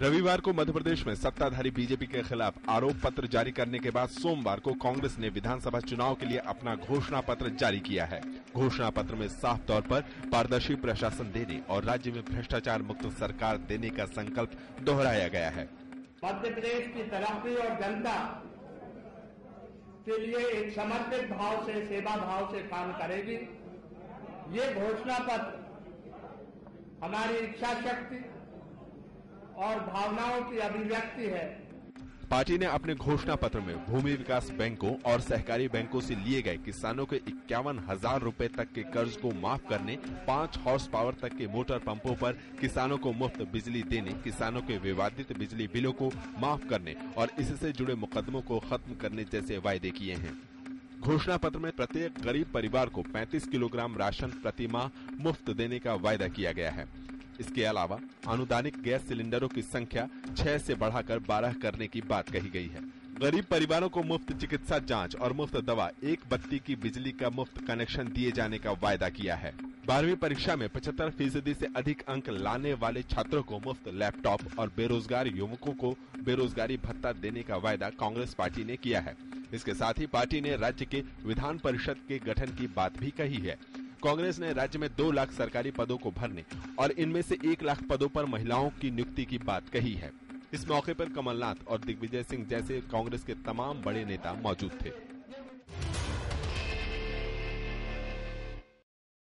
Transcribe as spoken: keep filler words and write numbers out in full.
रविवार को मध्य प्रदेश में सत्ताधारी बीजेपी के खिलाफ आरोप पत्र जारी करने के बाद सोमवार को कांग्रेस ने विधानसभा चुनाव के लिए अपना घोषणा पत्र जारी किया है। घोषणा पत्र में साफ तौर पर पारदर्शी प्रशासन देने और राज्य में भ्रष्टाचार मुक्त सरकार देने का संकल्प दोहराया गया है। मध्य प्रदेश की तरक्की और जनता के लिए एक समर्पित भाव से, सेवा भाव से काम करेगी। ये घोषणा पत्र हमारी इच्छा शक्ति और भावनाओं की अभिव्यक्ति है। पार्टी ने अपने घोषणा पत्र में भूमि विकास बैंकों और सहकारी बैंकों से लिए गए किसानों के इक्यावन हजार रूपए तक के कर्ज को माफ करने, पाँच हॉर्स पावर तक के मोटर पंपों पर किसानों को मुफ्त बिजली देने, किसानों के विवादित बिजली बिलों को माफ करने और इससे जुड़े मुकदमों को खत्म करने जैसे वायदे किए हैं। घोषणा पत्र में प्रत्येक गरीब परिवार को पैंतीस किलोग्राम राशन प्रति माह मुफ्त देने का वायदा किया गया है। इसके अलावा अनुदानित गैस सिलेंडरों की संख्या छह से बढ़ाकर बारह करने की बात कही गई है। गरीब परिवारों को मुफ्त चिकित्सा जांच और मुफ्त दवा, एक बत्ती की बिजली का मुफ्त कनेक्शन दिए जाने का वायदा किया है। बारहवीं परीक्षा में पचहत्तर फीसदी से अधिक अंक लाने वाले छात्रों को मुफ्त लैपटॉप और बेरोजगार युवकों को बेरोजगारी भत्ता देने का वायदा कांग्रेस पार्टी ने किया है। इसके साथ ही पार्टी ने राज्य के विधान परिषद के गठन की बात भी कही है। कांग्रेस ने राज्य में दो लाख सरकारी पदों को भरने और इनमें से एक लाख पदों पर महिलाओं की नियुक्ति की बात कही है। इस मौके पर कमलनाथ और दिग्विजय सिंह जैसे कांग्रेस के तमाम बड़े नेता मौजूद थे।